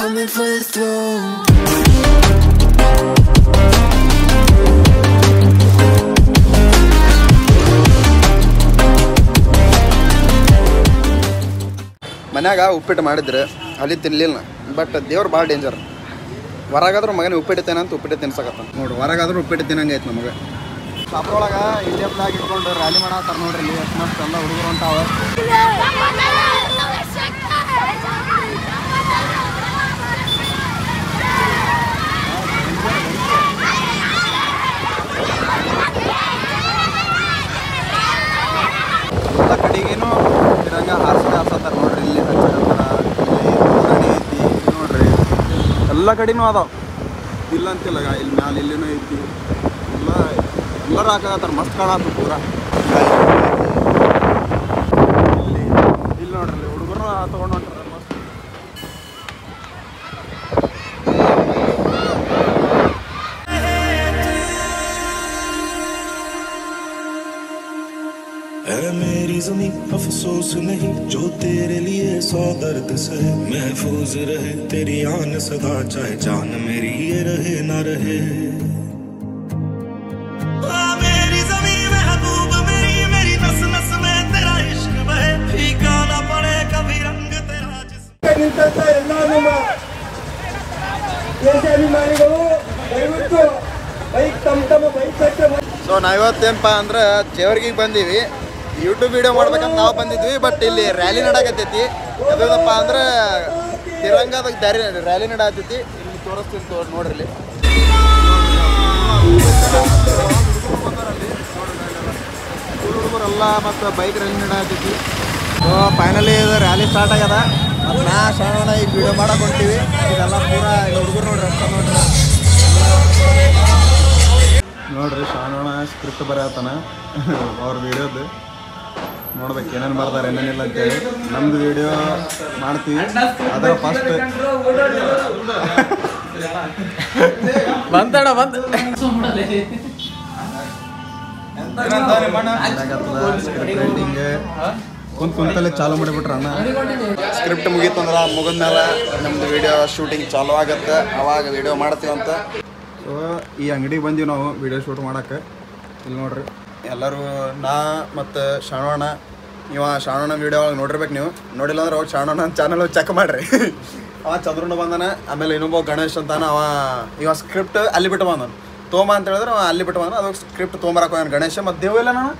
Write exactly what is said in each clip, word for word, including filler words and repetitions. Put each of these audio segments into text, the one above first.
coming for the throne. मन्याग उप्पिट्टु माडिद्रे अल्ली तिन्नलिल्ल बट देवर भाळ डेंजर वरगाद्रू मगन उप्पिट्टु तिन्न अंत उप्पिट्टु तिन्निसाकत्तान नोडु वरगाद्रू उप्पिट्टु तिन्नंगे आय्तु नमगे पापरोळग इंडियाದಾಗ ಇಟ್ಕೊಂಡು ರಾಲಿ ಮಾಡತಾರ ನೋಡ್ರಿ ಇಲ್ಲಿ ಎಷ್ಟು ಮಸ್ತ್ ಎಲ್ಲ ಹುಡುಗರು ಅಂತಾವ ಎಲ್ಲ ಕಡೆಗೇನು ತಿರಂಗ ಹಾರಿಸಿ ಹಾರಿಸತಾರ ನೋಡ್ರಿ ಇಲ್ಲಿ ಹಚ್ಚಿರತಾರ ಇಲ್ಲಿ ಐತಿ ನೋಡ್ರಿ ಎಲ್ಲ ಕಡೆನೂ ಅದಾವ ಇಲ್ಲ ಅಂತಿಲ್ಲ ಇಲ್ಲಿ ಮ್ಯಾಲೆ ಇಲ್ಲಿನೂ ಐತಿ ಎಲ್ಲ ಎಲ್ಲರೂ ಹಾಕತ್ತಾರ ಮಸ್ತ್ ಕಾಣಾತು ಪೂರ ಇಲ್ಲಿ ಇಲ್ಲಿ ನೋಡ್ರಿ ಹುಡುಗರು ತಗೊಂಡು ಹೊಂಟಾರ ಮಸ್ತ್ ऐ मेरी ज़मीं अफ़सोस नहीं जो तेरे लिए सौ दर्द सहे महफूज रहे तेरी आन सदा चाहे जान मेरी ये रहे ना रहे ಸೊ ನಾವಿವತ್ತೇನಪ್ಪ ಅಂದ್ರೆ ಜೇವರ್ಗಿಗೆ ಬಂದೀವಿ ಯೂಟ್ಯೂಬ್ ವಿಡಿಯೋ ಮಾಡ್ಬೇಕಂತ ನಾವು ಬಂದಿದ್ವಿ ಬಟ್ ಇಲ್ಲಿ ರ್ಯಾಲಿ ನಡೆಯಕತ್ತೈತಿ ಅದಪ್ಪ ಅಂದ್ರೆ ತಿರಂಗದ ದಾರಿ ರ್ಯಾಲಿ ನಡೆಯಕತ್ತೈತಿ ಇಲ್ಲಿ ತೋರಿಸ್ತೀನಿ ತೋರ್ ನೋಡ್ರಿ ಇಲ್ಲಿ ಹುಡುಗರೆಲ್ಲ ಮತ್ತೆ ಬೈಕ್ ರ್ಯಾಲಿ ನಡೆಯಕತ್ತೈತಿ ಸೊ ಫೈನಲಿ ಇದು ರ್ಯಾಲಿ ಸ್ಟಾರ್ಟ್ ಆಗ್ಯದ अब ना शाण ही वीडियो माड़कटी पूरा हुड़गर नोड़ नोड़ी शाण स्क्रिप्ट बरतना और वीडियोद नोड़ेन बरदार ऐन अंत नम्द वीडियो माती अदर फस्ट बंद बंद कुंत कुंतले चालू माड्बिट्र अण्ण स्क्रिप्ट मुगीतंद्र मुगद्मेले नम्मदु वीडियो शूटिंग चालू आगुत्ते आवाग वीडियो माड्तीवि अंत सो ई अंगडिगे बंदीवि नावु वीडियो शूट माडक्के इल्ल नोड्रि एल्लारू ना मत्ते शाणवण इव शाणवण वीडियो ओळगे नोडिरबेकु नीवु नोडिल्ल अंद्रे अव शाणवण चानल चेक माड्रि अव चंद्रण्ण बंदन आमेले इनोब्ब गणेश अंतान अव इव स्क्रिप्ट अल्लि बिट्ट बंदन तोम अंत हेळिद्रे अव अल्लि बिट्ट बंदन अद स्क्रिप्ट तोमरक होग्यान गणेश मत्ते देव इल्ल नानु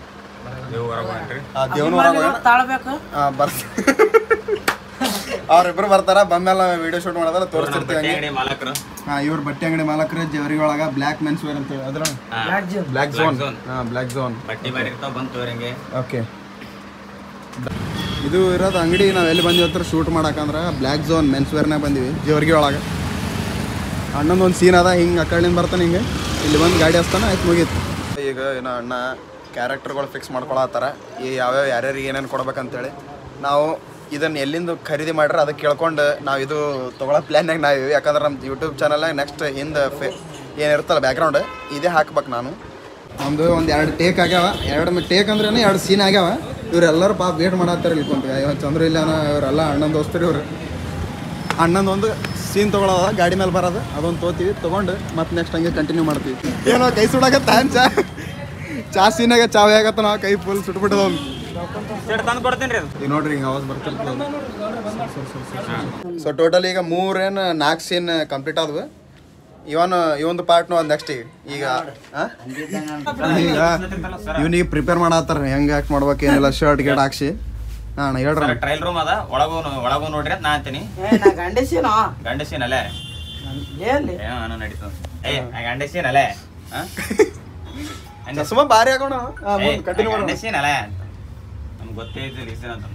ಅವ್ರಿಬ್ರು ಬರ್ತಾರ ಬಂದ್ಮೇಲೆ ವಿಡಿಯೋ ಶೂಟ್ ಮಾಡ್ತಾರ ತೋರಿಸ್ತಿರ್ತೀವಿ ಹಾಂ ಇವ್ರ ಬಟ್ಟೆ ಅಂಗಡಿ ಮಾಲಕರು ಜವರಿಗೆ ಒಳಗ ಬ್ಲಾಕ್ ಮೆನ್ಸ್ ವೇರ್ ಅಂತ ಅದ್ರ ಬ್ಲಾಕ್ ಝೋನ್ ಹಾಂ ಬ್ಲಾಕ್ ಝೋನ್ ಬಟ್ಟೆ ಮಾರಿರ್ತಾವ ಬಂದು ತೋರಂಗೆ ಓಕೆ ಇದು ಇರೋದು ಅಂಗಡಿ ನಾವು ಎಲ್ಲಿ ಬಂದಿವಿ ಅಂತ ಶೂಟ್ ಮಾಡಕಂದ್ರೆ ಬ್ಲಾಕ್ ಝೋನ್ ಮೆನ್ಸ್ ವೇರ್ನಾಗ ಬಂದಿವಿ ಜವರಿಗೆ ಒಳಗ ಅಣ್ಣನ ಒಂದು ಸೀನ್ ಅದ ಹಿಂಗೆ ಅಕ್ಕಳಿಂದ ಬರ್ತಾನೆ ಹಿಂಗೆ ಇಲ್ಲಿ ಬಂದು ಗಾಡಿ ಹಸ್ತಾನ ಆಯ್ತು ಮುಗೀತು ಈಗ ಏನೋ ಅಣ್ಣ ಕ್ಯಾರೆಕ್ಟರ್ಗಳು ಫಿಕ್ಸ್ ಮಾಡ್ಕೊಳತ್ತಾರ ಈ ಯಾವ್ಯಾವ ಯಾರ್ಯಾರಿಗೆ ಏನೇನು ಕೊಡ್ಬೇಕಂತೇಳಿ ನಾವು ಇದನ್ನು ಎಲ್ಲಿಂದ ಖರೀದಿ ಮಾಡ್ರೆ ಅದಕ್ಕೆ ಕೇಳ್ಕೊಂಡು ನಾವು ಇದು ತೊಗೊಳ್ಳೋ ಪ್ಲ್ಯಾನಾಗಿ ನಾವಿವಿ ಯಾಕಂದ್ರೆ ನಮ್ಮ ಯೂಟ್ಯೂಬ್ ಚಾನಲ್ನಾಗ ನೆಕ್ಸ್ಟ್ ಹಿಂದೆ ಫೆ ಏನಿರ್ತಲ್ಲ ಬ್ಯಾಕ್ಗ್ರೌಂಡ್ ಇದೇ ಹಾಕ್ಬೇಕು ನಾನು ನಮ್ಮದು ಒಂದು ಎರಡು ಟೇಕ್ ಆಗ್ಯಾವ ಎರಡು ಟೇಕ್ ಅಂದ್ರೆ ಎರಡು ಸೀನ್ ಆಗ್ಯಾವ ಇವರೆಲ್ಲರೂ ಪಾಪ ವೇಟ್ ಮಾಡಾತ್ತಾರ ಇಳ್ಕೊಂಡ್ವಿ ಇವತ್ತು ಚಂದ್ರು ಇಲ್ಲ ಇವರೆಲ್ಲ ಅಣ್ಣನ ದೋಸ್ತರು ಇವರು ಅಣ್ಣನೊಂದು ಸೀನ್ ತೊಗೊಳೋದ ಗಾಡಿ ಮೇಲೆ ಬರೋದು ಅದೊಂದು ತೊಗೊತೀವಿ ತೊಗೊಂಡು ಮತ್ತೆ ನೆಕ್ಸ್ಟ್ ಹಂಗೆ ಕಂಟಿನ್ಯೂ ಮಾಡ್ತೀವಿ ಏನೋ ಕೈ ಸುಡಾಕ ತಾಂಚ चा सीन चा आगत ना कई फुल सुटबिट नोड्री आवाज बर्त सो टोटल नाक सीन कंप्लीट आदव इवन इवन पार्ट नेक्स्ट इवन प्रिपेर हंग आक्ट मे शर्ट गेट हाक्सी हाँ हेळ्री ट्रयल रूम अद नोड्री ना अंतनी गंडे सीन गंडे सीन अल गंडे सीन अल ಸುಮ್ಮ ಬಾರಿ ಆಗೋಣ ಕಂಟಿನ್ಯೂ ಮಾಡೋಣ ಸೀನ್ ಅಲ್ಲ ನಮಗೆ ಗೊತ್ತೇ ಇದೆ ಲೀಸನ್ ಅಂತ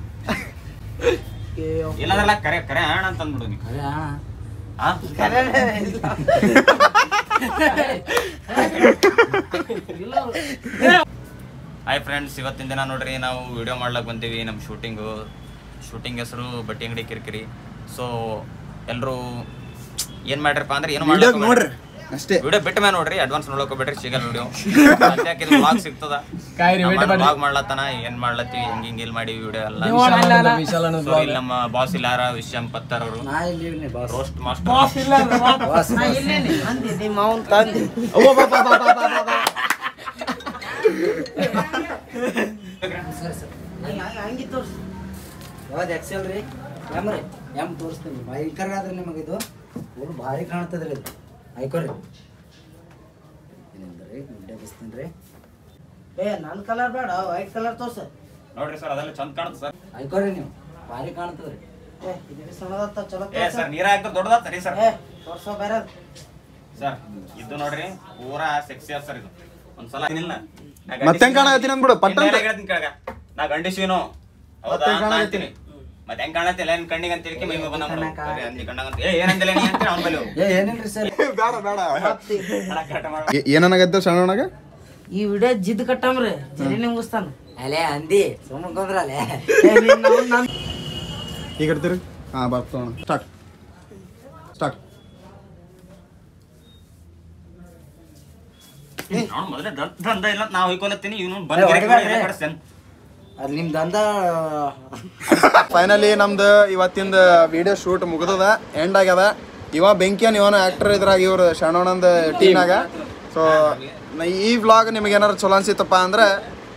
ಇಲ್ಲ ಅದಲ್ಲ ಕರೆ ಕರೆ ಆಣ ಅಂತ ಅಂದ್ಬಿಡು ನೀ ಕರೆ ಆಣ ಆ ಕರೆ ಇಲ್ಲ ಹೈ ಫ್ರೆಂಡ್ಸ್ ಇವತ್ತಿನ ದಿನ ನೋಡ್ರಿ ನಾವು ವಿಡಿಯೋ ಮಾಡ್ಲಕ್ಕೆ ಬಂದೀವಿ ನಮ್ಮ ಶೂಟಿಂಗ್ ಶೂಟಿಂಗ್ ಹೆಸರು ಬಟ್ಟಿ ಅಂಗಡಿ ಕಿರಿಕಿರಿ ಸೊ ಎಲ್ಲರೂ ಏನು ಮಾಡ್ರಪ್ಪ ಅಂದ್ರೆ ಏನು ಮಾಡ್ಲಕ್ಕೆ ನೋಡ್ರಿ ಅಷ್ಟೇ ವಿಡಿಯೋ ಬಿಟ್ಟ ಮೇಲೆ ನೋಡ್ರಿ ಅಡ್ವಾನ್ಸ್ ನೋಡೋಕೆ ಹೋಗಬೇಡಿ ಸಿಗಲ್ ವಿಡಿಯೋ ಅದ್ಯಾಕೆ ಇಲ್ಲಿ ಬ್ಲಾಗ್ ಸಿಗ್ತದ ಕೈ ರಿವೈಟ್ ಮಾಡಿ ಬ್ಲಾಗ್ ಮಾಡ್ಲತನ ಏನು ಮಾಡ್ಲತ್ತೀವಿ ಹಿಂಗ ಹಿಂಗ ಇಲ್ಲಿ ಮಾಡಿ ವಿಡಿಯೋ ಎಲ್ಲ ವಿಶಾಲನ ಬ್ಲಾಗ್ ಇಲ್ಲಿ ನಮ್ಮ ಬಾಸ್ ಇಲ್ಲಾರಾ ವಿಶ್ ಎಂ ಪತ್ತರ್ ಅವರು ನಾ ಇಲ್ಲಿ ಇವ್ನೆ ಬಾಸ್ ರೋಸ್ಟ್ ಮಾಸ್ಟರ್ ಬಾಸ್ ಇಲ್ಲ ಬಾಸ್ ನಾ ಇಲ್ಲಿ ಅಂದೆ ನಿಮ್ಮ ಅವನ್ ತಂದೆ ಓ ಬಾ ಬಾ ಬಾ ಬಾ ಬಾ ಸರ್ ಸರ್ ಹಂಗಿ ತೋರ್ಸು ಯಾವಾಗ ಎಕ್ಸೆಲ್ ರೀ ಎಂ ರೀ ಎಂ ತೋರ್ಸ್ತೀನಿ ಬೈಕರ್ ಆದ್ರೆ ನಿಮಗೆ ಇದು ಊರು ಭಾರಿ ಕಾಣುತ್ತದೆ ರೀ ಐಕೋರಿ ಏನಂದ್ರೆ ಗುಡ್ಡೆ ಬಿಸ್ತೀನಿ ರೀ ಏ ನನ್ನ ಕಲರ್ ಬೇಡ ವೈಟ್ ಕಲರ್ ತೋರ್ಸ ನೋಡಿ ಸರ್ ಅದಲ್ಲ ಚಂದ ಕಾಣುತ್ತೆ ಸರ್ ಐಕೋರಿ ನೀವು ಭಾರಿ ಕಾಣುತ್ತದೆ ರೀ ಏ ಇದಕ್ಕೆ ಸಣ್ಣದಾತ ಚಲೋ ಏ ಸರ್ ನೀರ ಹಾಕಿದ್ರೆ ದೊಡ್ಡದಾತ ರೀ ಸರ್ ಏ ತೋರ್ಸೋ ಬೇರೆ ಸರ್ ಇದು ನೋಡಿ ಪೂರಾ ಸೆಕ್ಸಿ ಸರ್ ಇದು ಒಂದ ಸಲ ಏನಿಲ್ಲ ಮತ್ತೆ ಕಾಣುತ್ತೀನಿ ಅಂದ್ಬಿಡು ಪಟ್ಟಂತ ಹೇಳ್ತೀನಿ ಕೆಳಗೆ ನಾ ಗಂಡಿಸಿನೋ ಹೌದಾ ನಾನು ಹೇಳ್ತೀನಿ ಮತ್ತೆ ಹೆಂಗ್ ಕಾಣುತ್ತೆ ಲೈನ್ ಕಣ್ಣಿಗೆ ಅಂತ ಹೇಳ್ಕಿ ಮೈಗೆ ಬಂದ ನಾನು ಅಂದಿ ಕಣ್ಣಂಗ ಅಂತ ಏ ಏನಂದಲೇ ನೀ ಅಂತ ಅವನ ಬಲಿ ಏ ಏನಿಲ್ಲ ಸರ್ ಬೇಡ ಬೇಡ ಮತ್ತೆ ಅಲ್ಲ ಕಟ್ ಮಾಡು ಏನನಗದ್ದ ಸಣ್ಣವನಗ ಈ ವಿಡಿಯೋ ಜಿದ್ ಕಟ್ಟಂಬ್ರೆ ಜರಿನೇ ಮುಗಿಸ್ತಾನ ಅಲೆ ಅಂದಿ ಸುಮ್ಮಕೊಂಡ್ರಲೆ ಏ ನಿನ್ನ ನಾನು ಹೀಗೆ ಇಡ್ತೀರಿ ಹಾ ಬರ್ತಾಣ ಸ್ಟಾರ್ಟ್ ಸ್ಟಾರ್ಟ್ ಏ ನಾನು ಮೊದಲೇ ದಂದ ಇಲ್ಲ ನಾನು ಹೋಯ್ಕೊಳ್ತೀನಿ ಇವನು ಬಂದ ಗೆರೆ ಕಡಸನ್ ಅಲ್ಲಿ ನಿಮ್ಮ ದಂದ ಫೈನಲಿ ನಮ್ದು ಇವತ್ತಿಂದ ವಿಡಿಯೋ ಶೂಟ್ ಮುಗಿದದ ಎಂಡ್ ಆಗ್ಯದ ಇವ ಬೆಂಕಿಯನ್ ಇವನ ಆ್ಯಕ್ಟರ್ ಇದ್ರಾಗ ಇವರು ಶರಣೋಣಂದ ಟೀನಾಗ ಸೊ ಈ ವ್ಲಾಗ್ ನಿಮ್ಗೆ ಏನಾರು ಚಲೋ ಅನ್ಸಿತ್ತಪ್ಪ ಅಂದ್ರೆ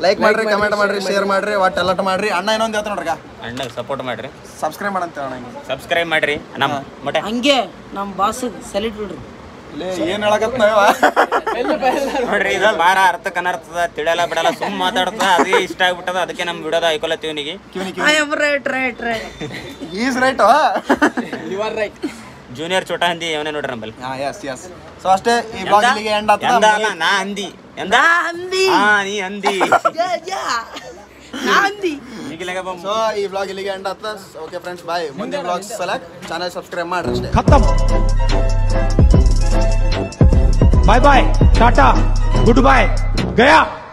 ಲೈಕ್ ಮಾಡ್ರಿ ಕಮೆಂಟ್ ಮಾಡ್ರಿ ಶೇರ್ ಮಾಡ್ರಿ ವಾಟ್ ಎಲ್ಲಟ ಮಾಡ್ರಿ ಅಣ್ಣ ಇನ್ನೊಂದು ಹೇಳ್ತ ನೋಡ್ರಿ ಅಣ್ಣಗೆ ಸಪೋರ್ಟ್ ಮಾಡ್ರಿ ಸಬ್ಸ್ಕ್ರೈಬ್ ಮಾಡಂತ ಅಣ್ಣ ಸಬ್ಸ್ಕ್ರೈಬ್ ಮಾಡ್ರಿ ನಮ್ಮ ಮಟ ಹಂಗೆ ನಮ್ಮ ಬಾಸಿಗೆ ಸಲ್ಯೂಟ್ ಬಿಡ್ರಿ ಏನ್ ಹೇಳಕತ್ತ ನೋಡ್ರಿ ಇದು ಬಾರ ಅರ್ಥಕ್ಕೆ ಅನರ್ಥದ ತಿಳಿಯಲ್ಲ ಬಿಡಲ್ಲ ಸುಮ್ ಮಾತಾಡ್ತದ ಅದೇ ಇಷ್ಟ ಆಗ್ಬಿಟ್ಟದ ಅದಕ್ಕೆ ನಮ್ ವಿಡಿಯೋದ ಐಕೊಲತ್ತೀವನಿಗೆ ಜೂನಿಯರ್ ಚೋಟಾ ಹಂದಿ ಇವನೇ ನೋಡ್ರಿ ನಮ್ಮಲ್ಲಿ ಸೊ ಅಷ್ಟೇ ಈ ಬ್ಲಾಗ್ ಇಲ್ಲಿಗೆ ಎಂಡ್ ಆಗ್ತದ ನಾ ಹಂದಿ ಎಂದ ಹಂದಿ ಹಾ ನೀ ಹಂದಿ ನಾ ಹಂದಿ ಇಲ್ಲಿಗೆ ಬಾ ಸೊ ಈ ಬ್ಲಾಗ್ ಇಲ್ಲಿಗೆ ಎಂಡ್ ಆಗ್ತದ ಓಕೆ ಫ್ರೆಂಡ್ಸ್ ಬಾಯ್ ಮುಂದೆ ಬ್ಲಾಗ್ಸ್ ಸಲಕ್ ಚಾನೆಲ್ ಸಬ್ಸ್ಕ್ರೈಬ್ ಮಾಡ್ರಿ ಅಷ್ಟೇ खत्म bye bye tata good bye गया।